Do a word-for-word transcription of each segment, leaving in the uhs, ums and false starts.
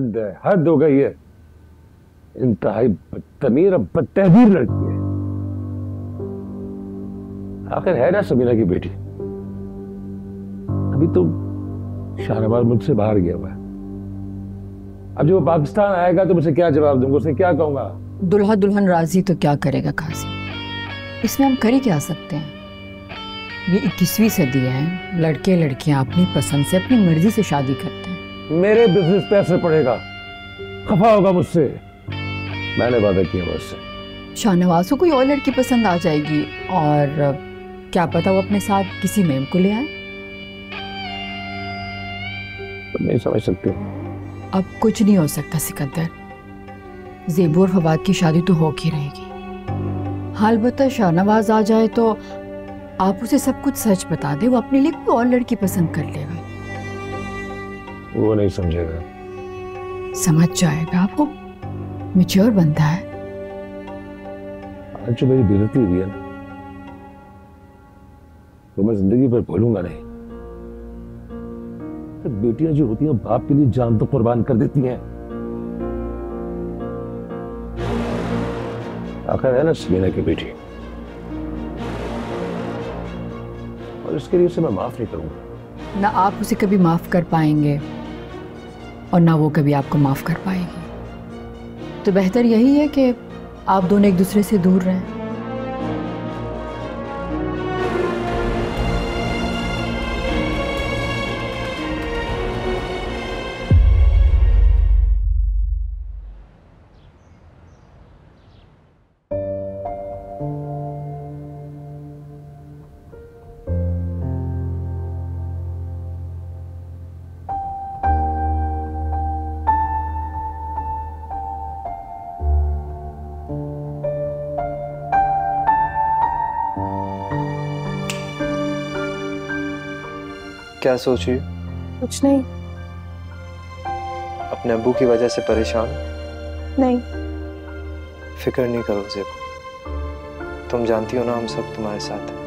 हद है, हद हो गई है। इंतहाई बदतमीज और बदतहदीर लड़की है। आखिर है ना समीना की बेटी। अभी तो शाहनवाज मुझसे बाहर गया हुआ है। अब जब वो पाकिस्तान आएगा तो मुझे क्या जवाब दूंगा, उसे क्या कहूंगा? दुल्हा दुल्हन राजी तो क्या करेगा काजी, इसमें हम कर ही क्या सकते हैं। ये इक्कीसवीं सदी है, लड़के लड़कियां अपनी पसंद से अपनी मर्जी से शादी करते हैं। मेरे बिजनेस पे असर पड़ेगा, खफा होगा मुझसे। मैंने वादा किया मुझसे। शाहनवाज को कोई और लड़की पसंद आ जाएगी और क्या पता वो अपने साथ किसी मेम को ले आए। नहीं समझ सकती हूँ। अब कुछ नहीं हो सकता सिकंदर, ज़ेबू और फवाद की शादी तो हो ही रहेगी। हालबत्ता शाहनवाज आ जाए तो आप उसे सब कुछ सच बता दे, वो अपने लिए कोई और लड़की पसंद कर लेगा। वो नहीं समझेगा। समझ जाएगा, वो मैच्योर बंदा है। आज जो मेरी बेइज्जती हुई है ना, वो मैं जिंदगी भर भूलूंगा नहीं। बेटियां जो होती हैं बाप के लिए जान तो कुर्बान कर देती हैं। आखिर है ना समीना की बेटी, और इसके लिए उसे मैं माफ नहीं करूंगा। ना आप उसे कभी माफ कर पाएंगे और ना वो कभी आपको माफ कर पाएगी। तो बेहतर यही है कि आप दोनों एक दूसरे से दूर रहें। क्या सोच रही हो? कुछ नहीं। अपने अब्बू की वजह से परेशान? नहीं। फिक्र नहीं करो ज़ेबू, तुम जानती हो ना हम सब तुम्हारे साथ हैं।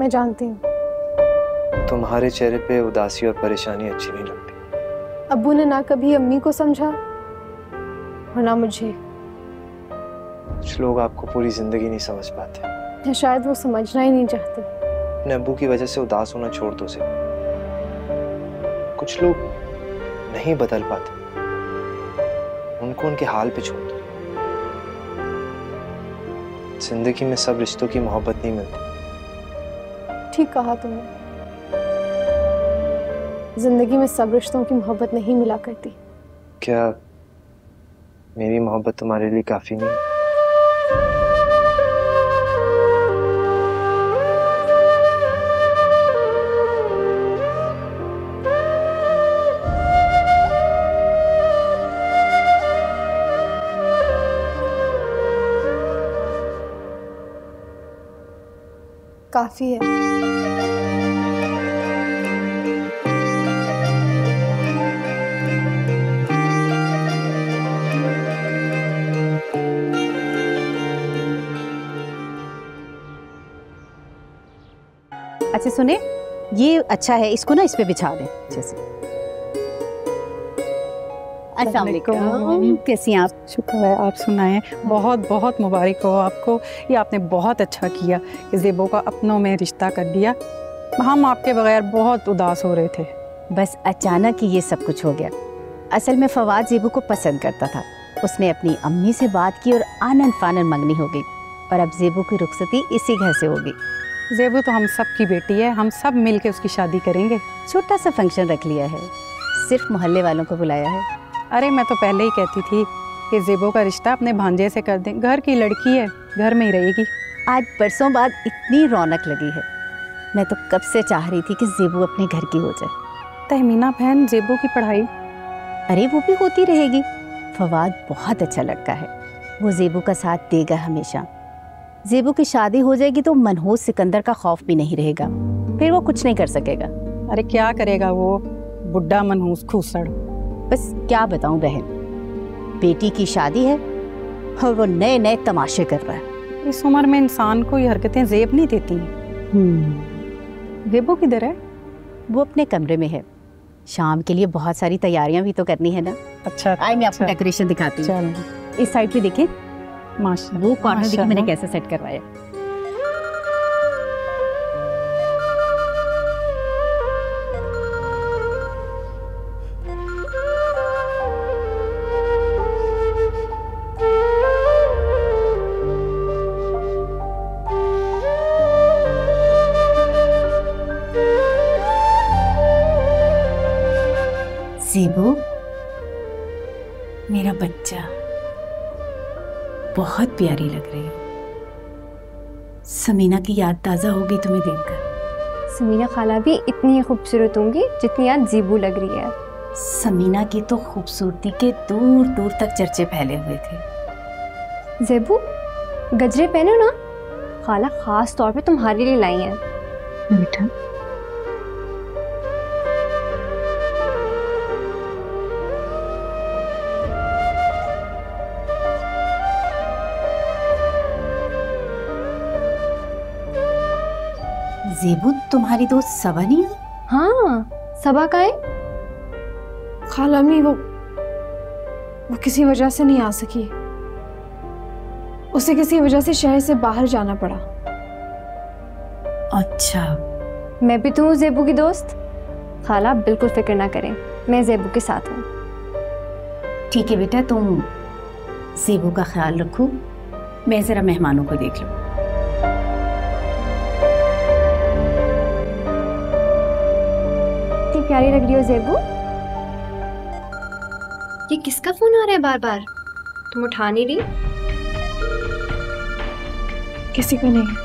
मैं जानती हूँ। तुम्हारे चेहरे पे उदासी और परेशानी अच्छी नहीं लगती। अब्बू ने ना कभी अम्मी को समझा और ना मुझे। कुछ लोग आपको पूरी जिंदगी नहीं समझ पाते। या शायद वो समझना ही नहीं चाहते। अपने अब्बू की वजह से उदास होना छोड़ दो ज़ेबू। कुछ लोग नहीं बदल पाते, उनको उनके हाल पे छोड़ दो। जिंदगी में सब रिश्तों की मोहब्बत नहीं मिलती। ठीक कहा तुमने, जिंदगी में सब रिश्तों की मोहब्बत नहीं मिला करती। क्या मेरी मोहब्बत तुम्हारे लिए काफी नहीं? काफी है। अच्छा सुने, ये अच्छा है, इसको ना इस पे बिछा दे अच्छे से। अस्सलाम वालेकुम, कैसी हैं आप? शुक्र है, आप सुनाएं। बहुत बहुत मुबारक हो आपको, ये आपने बहुत अच्छा किया कि ज़ेबू का अपनों में रिश्ता कर दिया। हम आपके बगैर बहुत उदास हो रहे थे। बस अचानक ही ये सब कुछ हो गया। असल में फवाद ज़ेबू को पसंद करता था, उसने अपनी अम्मी से बात की और आनन फानन मंगनी हो गई, और अब ज़ेबू की रुखसती इसी घर से होगी। ज़ेबू तो हम सब की बेटी है, हम सब मिल के उसकी शादी करेंगे। छोटा सा फंक्शन रख लिया है, सिर्फ मोहल्ले वालों को बुलाया है। अरे मैं तो पहले ही कहती थी कि ज़ेबू का रिश्ता अपने भांजे से कर दें, घर की लड़की है, घर में ही रहेगी। आज बरसों बाद इतनी रौनक लगी है, मैं तो कब से चाह रही थी कि ज़ेबू अपने घर की हो जाए। तहमीना बहन, ज़ेबू की पढ़ाई? अरे वो भी होती रहेगी। फवाद बहुत अच्छा लड़का है, वो ज़ेबू का साथ देगा हमेशा। ज़ेबू की शादी हो जाएगी तो मनहूस सिकंदर का खौफ भी नहीं रहेगा, फिर वो कुछ नहीं कर सकेगा। अरे क्या करेगा वो बुढ़ा मनहूस खूसड़। बस क्या बताऊं बहन, बेटी की शादी है और वो नए नए तमाशे कर रहा है। इस उम्र में इंसान को ये हरकतें ज़ेब नहीं देती। ज़ेबू किधर है? वो अपने कमरे में है, शाम के लिए बहुत सारी तैयारियां भी तो करनी है ना। अच्छा, आई मैं आपको डेकोरेशन दिखाती हूँ। इस साइड पे देखें, माशाल्लाह वो कॉर्नर देखिए मैंने कैसे सेट करवाया। जीबू, मेरा बच्चा बहुत प्यारी लग रही है। समीना की याद ताज़ा होगी तुम्हें देखकर। समीना खाला भी इतनी खूबसूरत होंगी जितनी याद जीबू लग रही है। समीना की तो खूबसूरती के दूर दूर तक चर्चे फैले हुए थे। जीबू, गजरे पहनो ना, खाला खास तौर पे तुम्हारे लिए लाई हैं। बेटा जीबू, तुम्हारी दोस्त सबा नहीं है? हाँ, सबा का है? खाला अम्मी, वो वो किसी वजह से नहीं आ सकी। उसे किसी वजह से शहर से बाहर जाना पड़ा। अच्छा, मैं भी तो हूँ जीबू की दोस्त। खाला बिल्कुल फिक्र ना करें, मैं जीबू के साथ हूँ। ठीक है बेटा, तुम जीबू का ख्याल रखो, मैं जरा मेहमानों को देख लूँ। प्यारी लग रही हो जीबू। ये किसका फोन आ रहा है बार बार, तुम उठा नहीं रही? किसी को नहीं।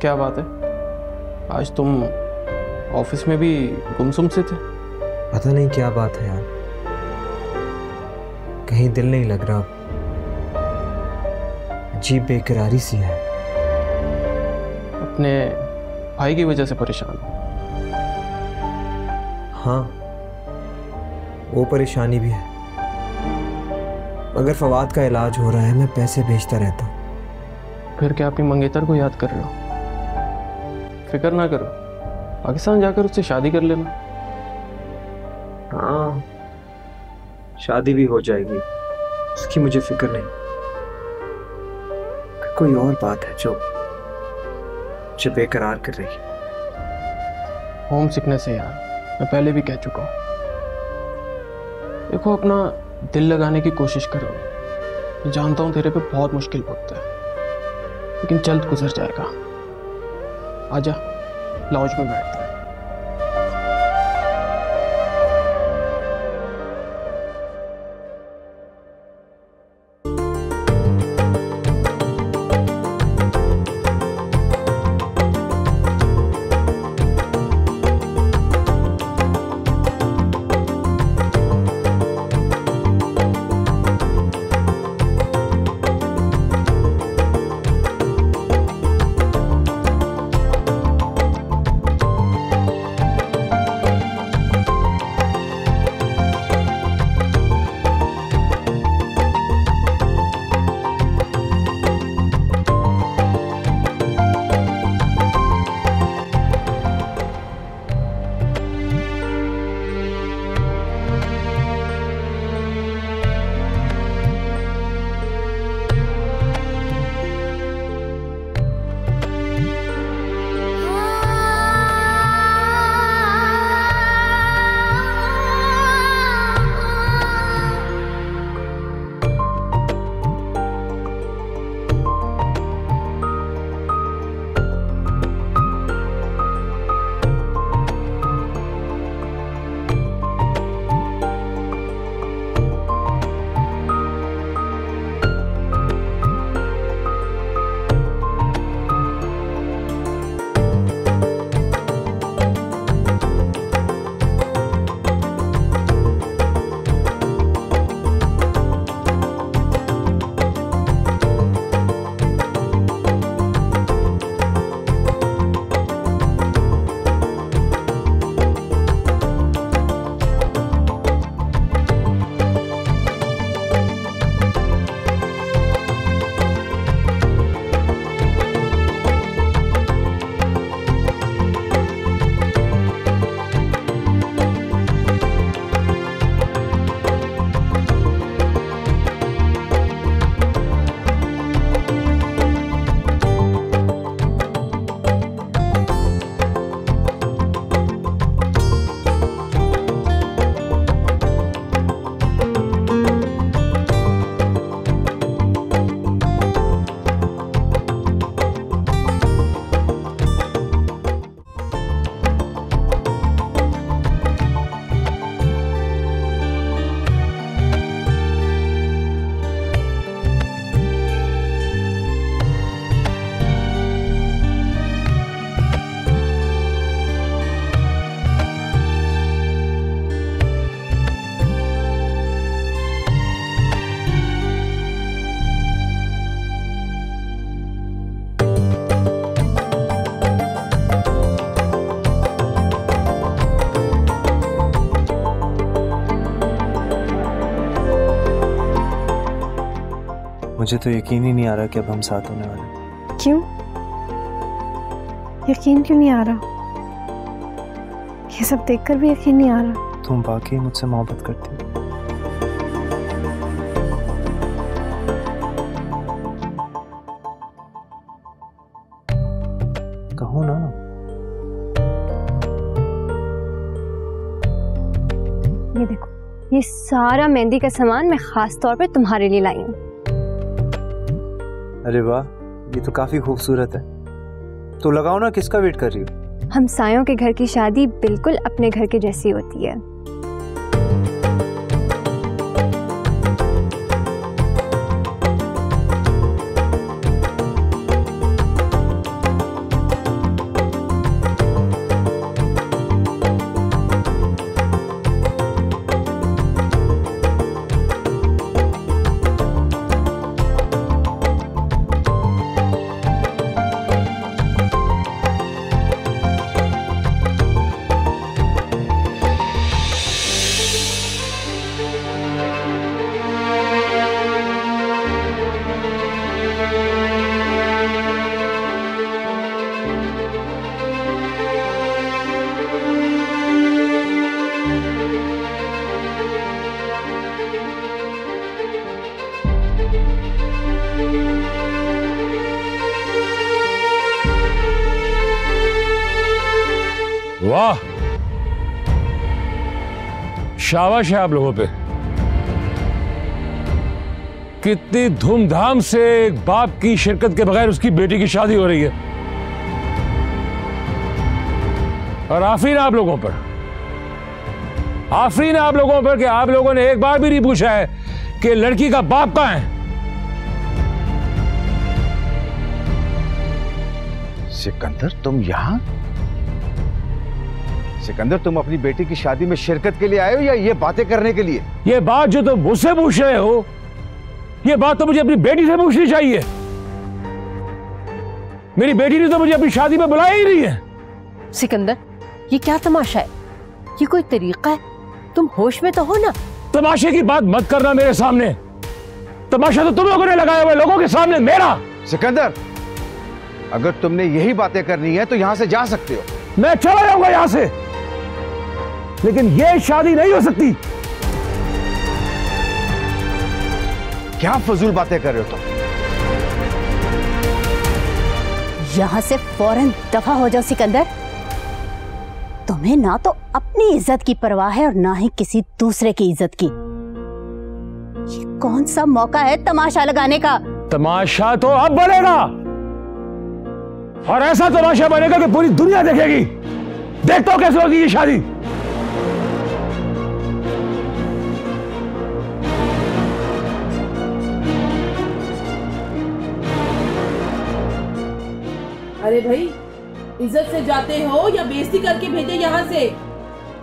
क्या बात है, आज तुम ऑफिस में भी गुमसुम से थे? पता नहीं क्या बात है यार, कहीं दिल नहीं लग रहा, अजीब बेकरारी सी है। अपने भाई की वजह से परेशान हो? हाँ, वो परेशानी भी है, मगर फवाद का इलाज हो रहा है, मैं पैसे भेजता रहता हूँ। फिर क्या अपनी मंगेतर को याद कर रहे हो? फिक्र ना करो, पाकिस्तान जाकर उससे शादी कर लेना। हाँ, शादी भी हो जाएगी, उसकी मुझे फिक्र नहीं। कोई और बात है जो मुझे बेकरार कर रही है। होम सिकनेस है यार, मैं पहले भी कह चुका हूँ। देखो, अपना दिल लगाने की कोशिश करो, मैं जानता हूँ तेरे पे बहुत मुश्किल पड़ता है, लेकिन जल्द गुजर जाएगा। आजा, लॉज में बैठते हैं। मुझे तो यकीन ही नहीं आ रहा कि अब हम साथ होने वाले। क्यों यकीन क्यों नहीं आ रहा? ये सब देखकर भी यकीन नहीं आ रहा। तुम वाकई मुझसे मोहब्बत करती हो। कहूँ ना ये देखो, ये सारा मेहंदी का सामान मैं खास तौर पे तुम्हारे लिए लाई हूँ। अरे वाह, ये तो काफी खूबसूरत है। तो लगाओ ना, किसका वेट कर रही हो? हमसायों के घर की शादी बिल्कुल अपने घर के जैसी होती है। वाह, शाबाश है आप लोगों पे। कितनी धूमधाम से एक बाप की शिरकत के बगैर उसकी बेटी की शादी हो रही है। और आफरीन आप लोगों पर, आफरीन आप लोगों पर कि आप लोगों ने एक बार भी नहीं पूछा है कि लड़की का बाप कहाँ है। सिकंदर तुम यहां? सिकंदर तुम अपनी बेटी की शादी में शिरकत के लिए आए हो या ये बातें करने के लिए? ये बात जो तुम मुझसे पूछ रहे हो, ये बात तो मुझे अपनी बेटी से पूछनी चाहिए। मेरी बेटी ने तो मुझे अपनी शादी में बुलाया ही नहीं है। सिकंदर ये क्या तमाशा है? ये कोई तरीका है? तुम होश में तो हो ना? तमाशे की बात मत करना मेरे सामने। तमाशा तो तुम लोगों ने लगाया हुआ है, लोगों के सामने मेरा। सिकंदर अगर तुमने यही बातें करनी है तो यहाँ से जा सकते हो। मैं चला जाऊंगा यहाँ से, लेकिन ये शादी नहीं हो सकती। क्या फजूल बातें कर रहे हो तुम? यहां से फौरन दफा हो जाओ सिकंदर। तुम्हें ना तो अपनी इज्जत की परवाह है और ना ही किसी दूसरे की इज्जत की। ये कौन सा मौका है तमाशा लगाने का? तमाशा तो अब बनेगा, और ऐसा तमाशा बनेगा कि पूरी दुनिया देखेगी। देखता हूं कैसे होगी ये शादी। अरे भाई, इज्जत से जाते हो या बेइज्जती करके भेजे यहाँ से?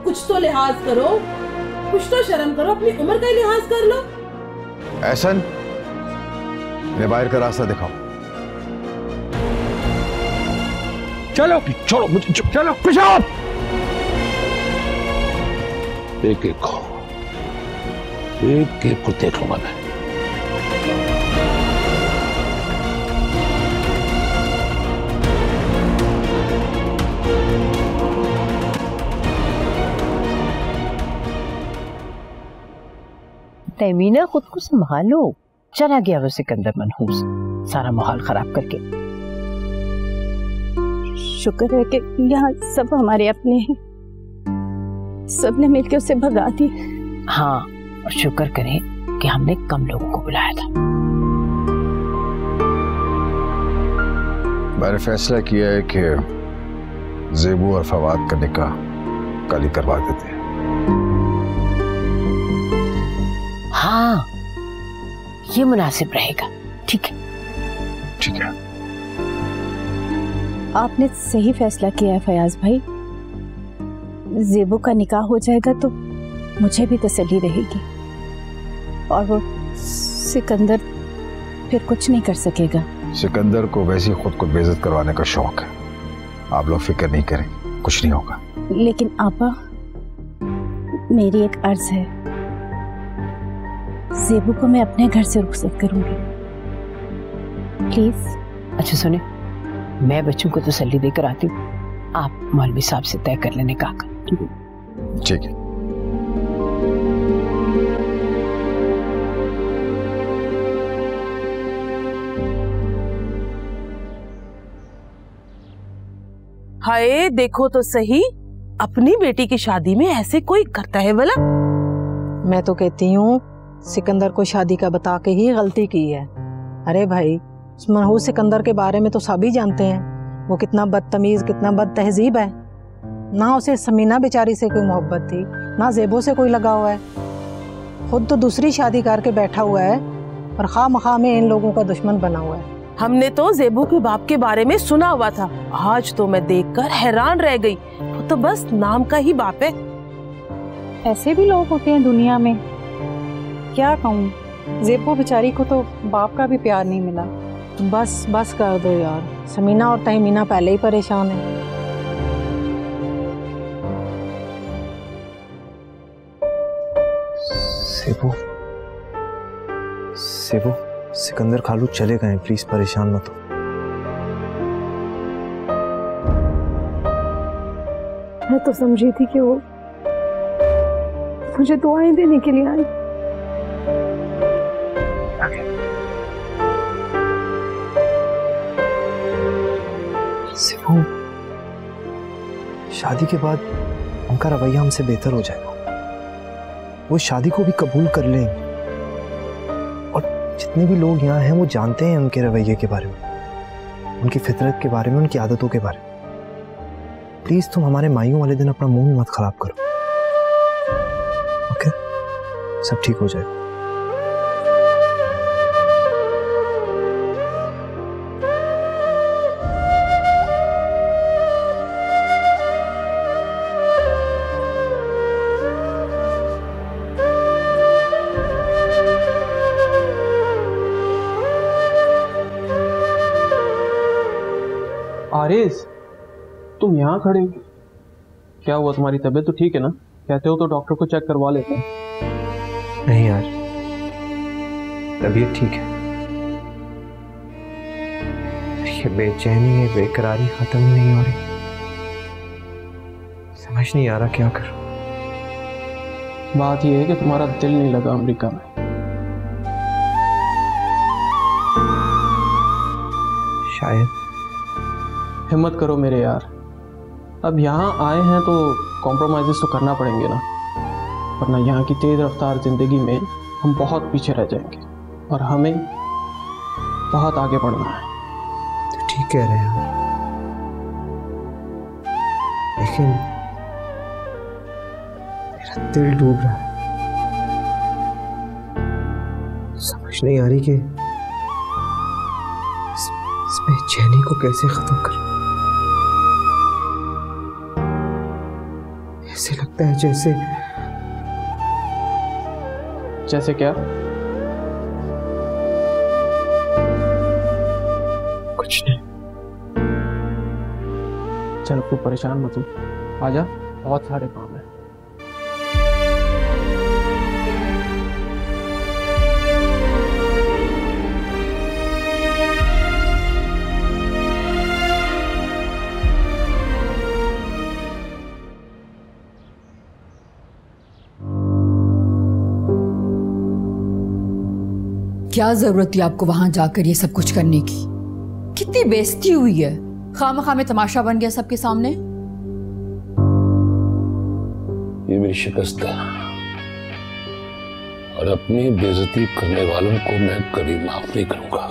कुछ तो लिहाज करो, कुछ तो शर्म करो, अपनी उम्र का ही लिहाज कर लो। ऐसन, मैं बाहर का रास्ता दिखाओ। चलो चलो मुझे चलो पेशाब। एक एक को, एक एक को देख लूंगा मैं। तैमीना खुद को संभालो, चला गया वो सिकंदर मनहूस सारा माहौल खराब करके। शुक्र है कि यहाँ सब हमारे अपने हैं, सबने मिलकर उसे भगा दी। हाँ, और शुक्र करें कि हमने कम लोगों को बुलाया था। मैंने फैसला किया है कि ज़ेबू और फवाद का निकाह कल ही करवा देते हैं। हाँ, ये मुनासिब रहेगा। ठीक है ठीक है, आपने सही फैसला किया है फयाज भाई। ज़ेबू का निकाह हो जाएगा तो मुझे भी तसल्ली रहेगी, और वो सिकंदर फिर कुछ नहीं कर सकेगा। सिकंदर को वैसे खुद को बेइज्जत करवाने का शौक है। आप लोग फिक्र नहीं करें, कुछ नहीं होगा। लेकिन आपा, मेरी एक अर्ज है। ज़ेबू को मैं अपने घर से रुखसत करूंगी, प्लीज। अच्छा सुने, मैं बच्चों को तसल्ली देकर आती हूँ, आप मौलवी साहब से तय कर लेने का। ठीक है। हाय देखो तो सही, अपनी बेटी की शादी में ऐसे कोई करता है भला। मैं तो कहती हूँ सिकंदर को शादी का बता के ही गलती की है। अरे भाई, उस मनहूस सिकंदर के बारे में तो सभी जानते हैं, वो कितना बदतमीज, कितना बद तहजीब है। ना उसे समीना बेचारी से कोई मोहब्बत थी, ना जेबो से कोई लगा हुआ है। खुद तो दूसरी शादी करके बैठा हुआ है और खामखा में इन लोगों का दुश्मन बना हुआ है। हमने तो जेबू के बाप के बारे में सुना हुआ था, आज तो मैं देखकर हैरान रह गई। वो तो बस नाम का ही बाप है। ऐसे भी लोग होते हैं दुनिया में, क्या कहूँ। जेबू बेचारी को तो बाप का भी प्यार नहीं मिला। बस बस कर दो यार, समीना और तहमीना पहले ही परेशान है। जेबू, जेबू, सिकंदर खालू चले गए, प्लीज परेशान मत हो। मैं तो समझी थी कि वो मुझे दुआएं देने के लिए आई। सिर्फ शादी के बाद उनका रवैया हमसे बेहतर हो जाएगा, वो शादी को भी कबूल कर लेंगे। जितने भी लोग यहाँ हैं वो जानते हैं उनके रवैये के बारे में, उनकी फितरत के बारे में, उनकी आदतों के बारे में। प्लीज़ तुम हमारे मायूं वाले दिन अपना मूड मत खराब करो, ओके? सब ठीक हो जाएगा। आरिज़, तुम यहाँ खड़े हो, क्या हुआ? तुम्हारी तबीयत तो ठीक है ना? कहते हो तो डॉक्टर को चेक करवा लेते हैं। नहीं यार, तबीयत ठीक है। ये बेचैनी, ये बेकरारी खत्म ही नहीं हो रही, समझ नहीं आ रहा क्या करूं। बात ये है कि तुम्हारा दिल नहीं लगा अमेरिका में। शायद हिम्मत करो मेरे यार, अब यहाँ आए हैं तो कॉम्प्रोमाइज़ तो करना पड़ेंगे ना, वरना यहाँ की तेज़ रफ्तार ज़िंदगी में हम बहुत पीछे रह जाएंगे और हमें बहुत आगे बढ़ना है। तो ठीक कह रहे हैं, लेकिन मेरा दिल डूब रहा है, समझ नहीं आ रही कि इस, इस बेचैनी को कैसे ख़त्म करें। ऐसे लगता है जैसे जैसे क्या? कुछ नहीं। चल तू परेशान मत हो, आजा, बहुत सारे काम है। क्या जरूरत थी आपको वहां जाकर ये सब कुछ करने की? कितनी बेइज्जती हुई है, खामखा में तमाशा बन गया सबके सामने। ये मेरी शिकस्त है और अपनी बेइज्जती करने वालों को मैं कभी माफ नहीं करूंगा।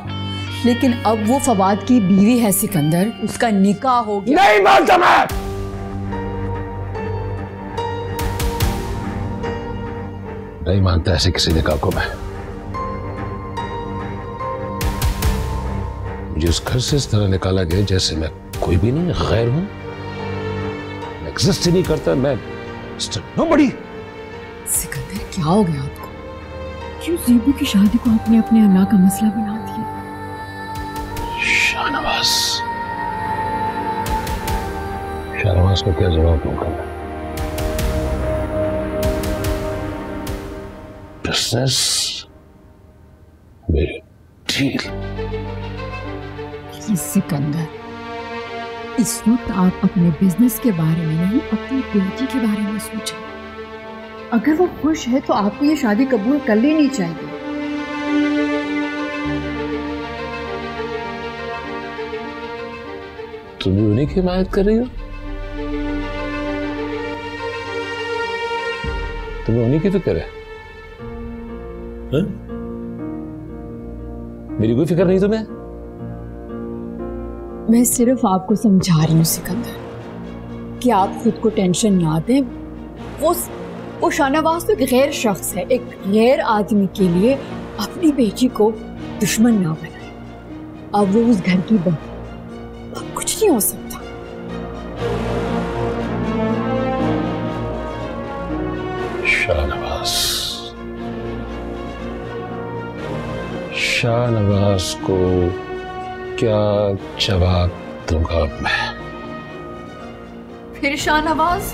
लेकिन अब वो फवाद की बीवी है सिकंदर, उसका निकाह हो गया। नहीं मानता मैं। नहीं मानता ऐसे किसी निकाह को मैं। मुझे उस घर से इस तरह निकाला गया जैसे मैं कोई भी नहीं, गैर हूं, मैं एग्जिस्ट ही नहीं करता, मैं नोबडी। सिकंदर क्या हो गया आपको? क्यों जीबू की शादी को आपने अपने अल्लाह का मसला बना दिया? शाहनवाज, शाहनवाज को क्या जवाब दूंगा मैं? बिजनेस, मेरी डील, सिकंदर, इस वक्त आप अपने बिजनेस के बारे में नहीं, अपनी बेटी के बारे में सोचें। अगर वो खुश है तो आपको ये शादी कबूल कर लेनी चाहिए। तुम भी उन्हीं की हिमायत कर रही हो, तुम्हें उन्हीं की फिक्र है, है? मेरी कोई फिक्र नहीं तुम्हें। मैं सिर्फ आपको समझा रही हूँ सिकंदर कि आप खुद को टेंशन ना दें। वो वो शाहनवाज तो एक गैर शख्स है, एक गैर आदमी के लिए अपनी बेटी को दुश्मन ना बनाए। अब वो उस घर की बहू, अब कुछ नहीं हो सकता। शाहनवाज शाहनवाज को क्या जवाब दूंगा मैं? फिर शाहनवाज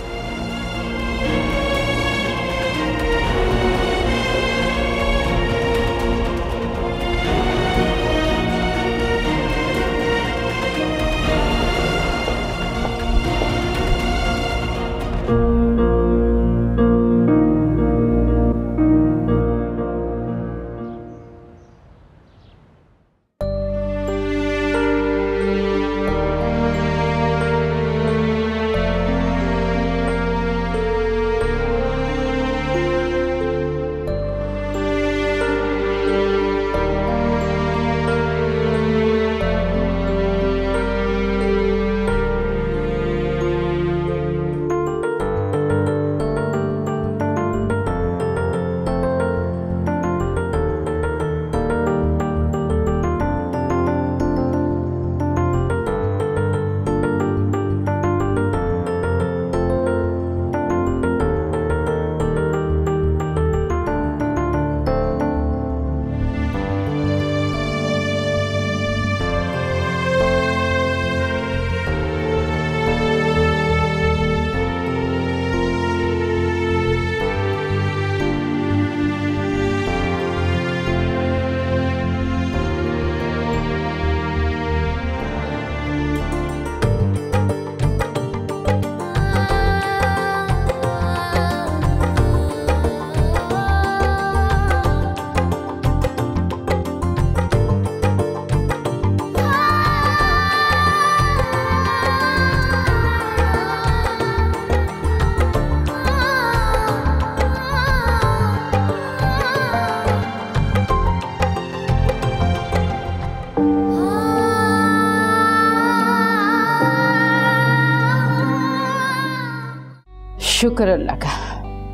शुक्र अल्लाह का,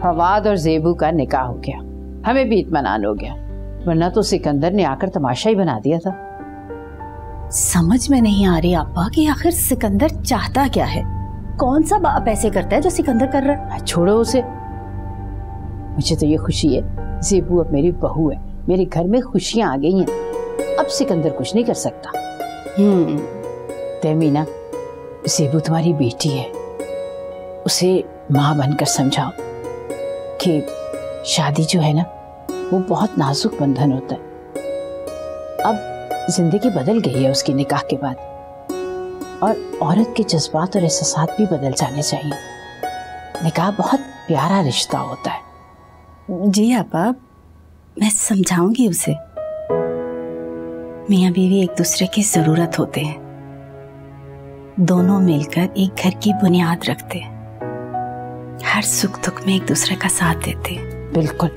फवाद और ज़ेबू का निकाह हो गया, हमें भी इत्मीनान हो गया, वरना तो सिकंदर ने आकर तमाशा ही बना दिया था। समझ में नहीं आ रही आपा कि आखिर सिकंदर चाहता क्या है, कौन सा बाप ऐसे करता है जो सिकंदर कर रहा है। छोड़ो उसे, मुझे तो ये खुशी है, ज़ेबू अब मेरी बहू है, मेरे घर में खुशियाँ आ गई हैं, अब सिकंदर कुछ नहीं कर सकता। हम्म तमीना, ज़ेबू तुम्हारी बेटी है, उसे माँ बनकर समझाओ कि शादी जो है ना वो बहुत नाजुक बंधन होता है। अब जिंदगी बदल गई है उसके निकाह के बाद, और औरत के जज्बात और एहसास भी बदल जाने चाहिए। निकाह बहुत प्यारा रिश्ता होता है। जी आपा, मैं समझाऊंगी उसे। मियाँ बीवी एक दूसरे की जरूरत होते हैं, दोनों मिलकर एक घर की बुनियाद रखते हैं, हर सुख दुख में एक दूसरे का साथ देते। बिल्कुल,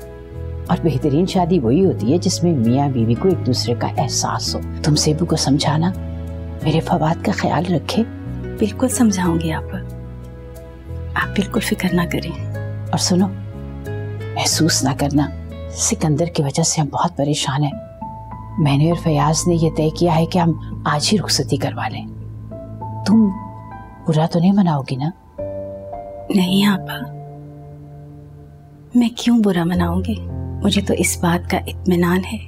और बेहतरीन शादी वही होती है जिसमें मियाँ बीवी को एक दूसरे का एहसास हो। तुम ज़ेबू को समझाना, मेरे फवाद का ख्याल रखे। बिल्कुल समझाऊंगी आप, आप बिल्कुल फिक्र ना करें। और सुनो, महसूस ना करना, सिकंदर की वजह से हम बहुत परेशान हैं। मैंने और फयाज ने यह तय किया है कि हम आज ही रुखसती करवा लें। तुम बुरा तो नहीं मनाओगी ना? नहीं आपा, मैं क्यों बुरा मनाऊंगी, मुझे तो इस बात का इत्मीनान है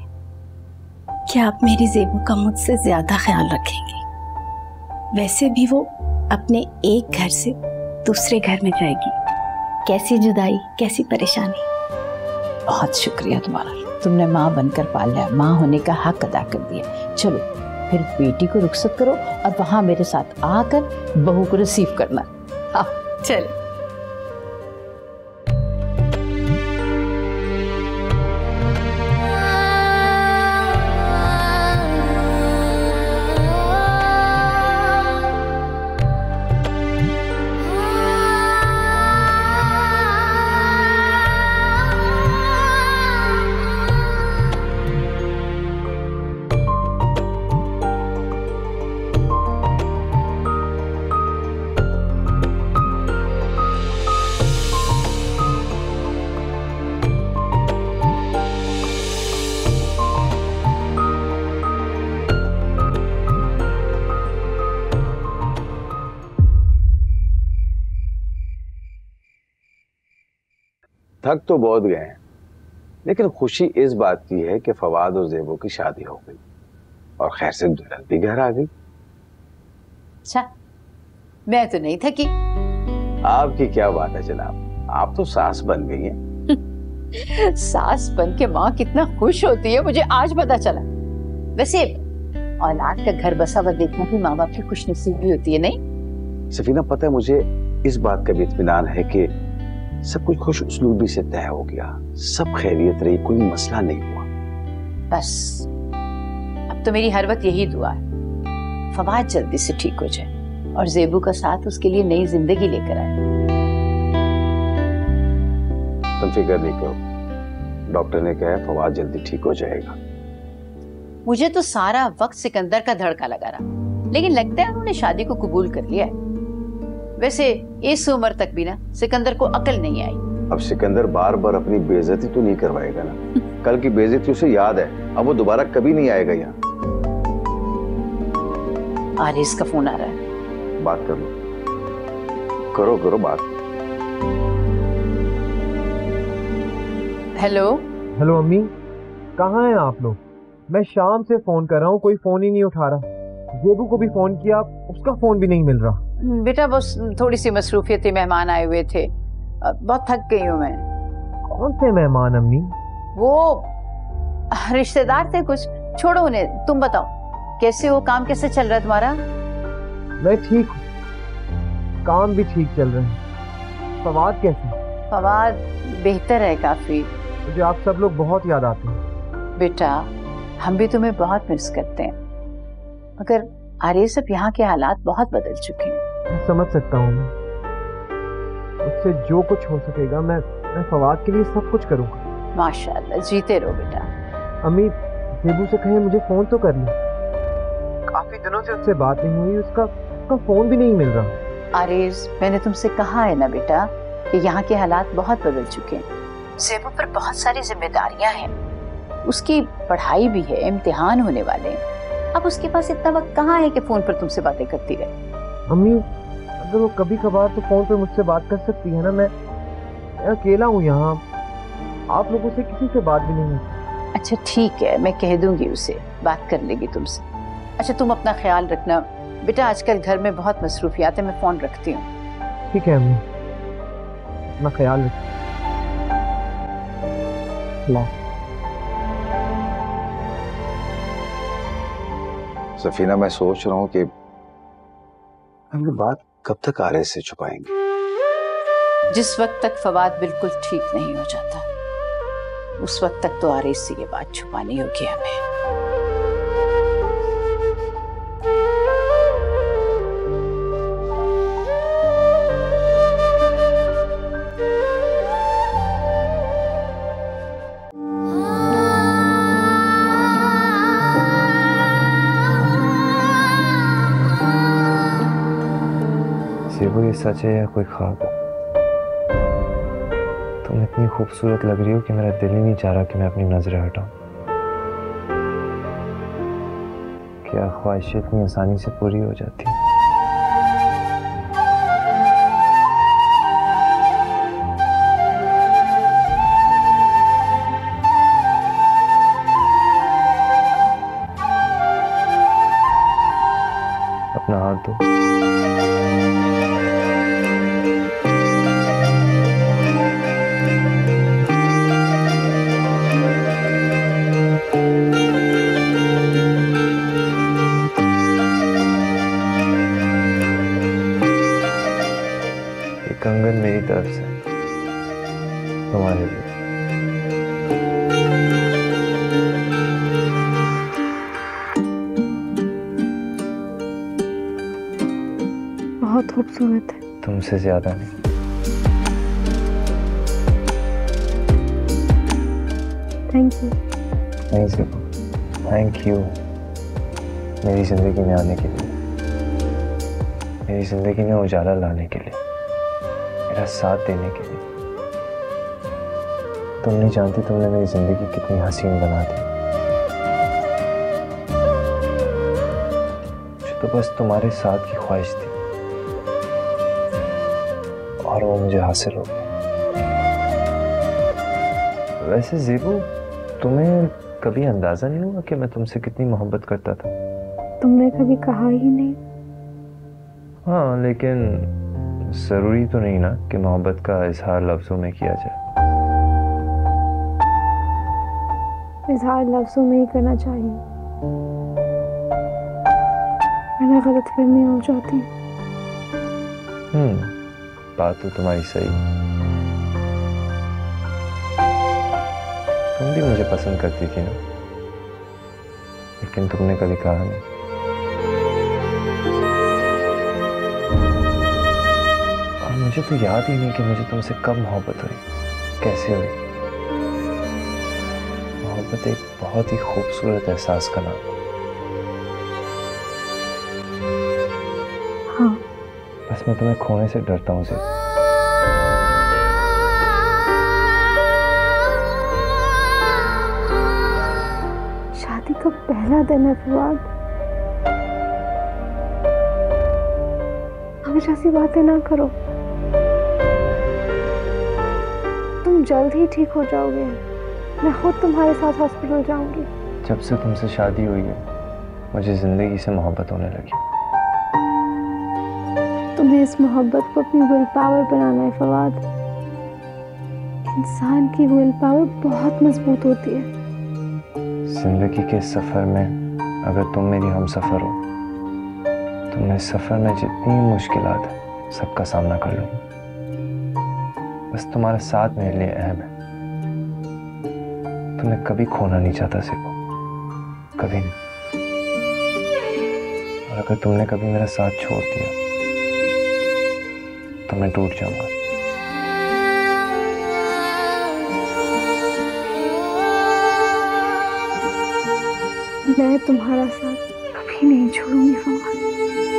कि आप मेरी ज़ेबू का मुझसे ज्यादा ख्याल रखेंगे। वैसे भी वो अपने एक घर से दूसरे घर में जाएगी, कैसी जुदाई, कैसी परेशानी। बहुत शुक्रिया तुम्हारा, तुमने माँ बनकर पाला, माँ होने का हक अदा कर दिया। चलो फिर बेटी को रुखसत करो और वहां मेरे साथ आकर बहू को रिसीव करना। हाँ चल। थक तो बहुत गए हैं, लेकिन खुशी इस बात की है कि फवाद और ज़ेबो की शादी हो गई और खैर से दुल्हन भी घर आ गई। अच्छा, मैं तो नहीं थकी। आपकी क्या बात है जनाब, आप तो सास बन गई हैं। सास बन के माँ कितना खुश होती है, मुझे आज पता चला। वैसे औलाद का घर बसा हुआ देखना भी माँ बाप की खुशनसीबी होती है, नहीं सफीना? पता है मुझे इस बात का भी इत्मीनान है कि सब कुछ खुश उसलूबी से तय हो गया, सब खैरियत रही, कोई मसला नहीं हुआ। बस अब तो मेरी हर वक्त यही दुआ है फवाद जल्दी से ठीक हो जाए और ज़ेबू का साथ उसके लिए नई जिंदगी लेकर आए। तुम फिक्र नहीं करो, डॉक्टर ने कहा है फवाद जल्दी ठीक हो जाएगा। मुझे तो सारा वक्त सिकंदर का धड़का लगा रहा, लेकिन लगता है उन्होंने शादी को कबूल कर लिया है। वैसे इस उम्र तक भी ना सिकंदर को अकल नहीं आई। अब सिकंदर बार बार अपनी बेइज्जती तो नहीं करवाएगा ना, कल की बेइज्जती उसे याद है, अब वो दोबारा कभी नहीं आएगा यहाँ। आरिस का फोन आ रहा है, बात कर लो। करो करो बात। हेलो हेलो अम्मी, कहाँ हैं आप लोग? मैं शाम से फोन कर रहा हूँ, कोई फोन ही नहीं उठा रहा। ज़ेबू को भी फोन किया, उसका फोन भी नहीं मिल रहा। बेटा बस थोड़ी सी मसरूफियत थी, मेहमान आए हुए थे, बहुत थक गई हूँ मैं। कौन से मेहमान अम्मी? वो रिश्तेदार थे कुछ, छोड़ो उन्हें, तुम बताओ कैसे हो, काम कैसे चल रहा है तुम्हारा? मैं ठीक, काम भी ठीक चल रहा है। फवाद कैसे? फवाद बेहतर है काफी। मुझे आप सब लोग बहुत याद आते हैं। बेटा हम भी तुम्हें बहुत मिस करते हैं, मगर अरे सब यहाँ के हालात बहुत बदल चुके हैं। मैं समझ सकता हूँ, उससे जो कुछ हो सकेगा मैं मैं फवाद के लिए सब कुछ करूँगा। माशाल्लाह, जीते रहो बेटा। अम्मी ज़ेबू से कहे मुझे फोन तो कर ले, काफी दिनों से उससे बात नहीं हुई, उसका उसका फोन भी नहीं मिल रहा। अरे मैंने तुमसे कहा है ना बेटा कि यहाँ के हालात बहुत बदल चुके हैं। ज़ेबू पर बहुत सारी जिम्मेदारियाँ हैं, उसकी पढ़ाई भी है, इम्तिहान होने वाले हैं। अब उसके पास इतना वक्त कहाँ है कि फोन पर तुमसे बातें करती रहे। अम्मी अगर वो कभी कभार तो फोन पर मुझसे बात कर सकती है ना, मैं, मैं अकेला हूँ यहाँ, आप लोगों से किसी से बात भी नहीं है। अच्छा ठीक है, मैं कह दूंगी उसे, बात कर लेगी तुमसे। अच्छा तुम अपना ख्याल रखना बेटा, आजकल घर में बहुत मसरूफियात है, मैं फोन रखती हूँ। ठीक है अम्मी, अपना ख्याल रख। सफीना मैं सोच रहा हूँ कि हम ये बात कब तक आरिस से छुपाएंगे। जिस वक्त तक फवाद बिल्कुल ठीक नहीं हो जाता उस वक्त तक तो आरिस से ये बात छुपानी होगी हमें। ज़ेबू ये सच है या कोई ख्वाब है? तुम इतनी खूबसूरत लग रही हो कि मेरा दिल ही नहीं चाह रहा कि मैं अपनी नजरें हटाऊं। क्या ख्वाहिशें इतनी आसानी से पूरी हो जाती है? अपना हाथ दो। बहुत खूबसूरत है। तुमसे ज्यादा नहीं। Thank you. नहीं सिर्फ थैंक यू मेरी जिंदगी में आने के लिए, मेरी जिंदगी में उजाला लाने के लिए, मेरा साथ देने के लिए। तुम नहीं जानती तुमने मेरी जिंदगी कितनी हसीन बना दी। मुझे तो बस तुम्हारे साथ की ख्वाहिश थी और वो मुझे हासिल हो गई। वैसे ज़ेबू, तुम्हें कभी अंदाजा नहीं हुआ कि मैं तुमसे कितनी मोहब्बत करता था? तुमने कभी कहा ही नहीं। हाँ, लेकिन जरूरी तो नहीं ना कि मोहब्बत का इजहार लफ्जों में किया जाए। इजहार लफ्जों में ही करना चाहिए। मैं गलत फहमी हो जाती। हम्म, बात तो तुम्हारी सही। तुम भी मुझे पसंद करती थी ना, लेकिन तुमने कभी कहा नहीं। और मुझे तो याद ही नहीं कि मुझे तुमसे कब मोहब्बत हुई, कैसे हुई। एक बहुत ही खूबसूरत एहसास का नाम। हाँ, बस मैं तुम्हें खोने से डरता हूँ सिर्फ। शादी का पहला दिन है फवाद, हमेशा ऐसी बातें ना करो। तुम जल्द ही ठीक हो जाओगे। मैं खुद तुम्हारे साथ हॉस्पिटल जाऊंगी। जब से तुमसे शादी हुई है मुझे जिंदगी से मोहब्बत होने लगी। तुम्हें इस मोहब्बत को अपनी विल पावर बनाना है फवाद। इंसान की विल पावर बहुत मजबूत होती है। जिंदगी के सफर में अगर तुम मेरी हम सफर हो तो मैं सफर में जितनी मुश्किलात है सबका सामना कर लूंगी। बस तुम्हारा साथ मेरे लिए अहम है। मैं कभी खोना नहीं चाहता सिर्फ, कभी नहीं। और अगर तुमने कभी मेरा साथ छोड़ दिया तो मैं टूट जाऊंगा। मैं तुम्हारा साथ कभी नहीं छोड़ूंगी फवाद।